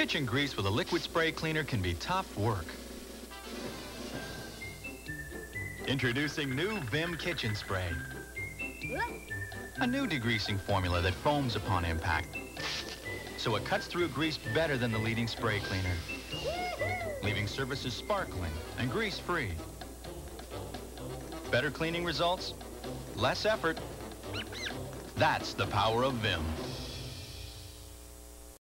Kitchen grease with a liquid spray cleaner can be top work. Introducing new Vim Kitchen Spray. A new degreasing formula that foams upon impact, so it cuts through grease better than the leading spray cleaner, leaving surfaces sparkling and grease-free. Better cleaning results, less effort. That's the power of Vim.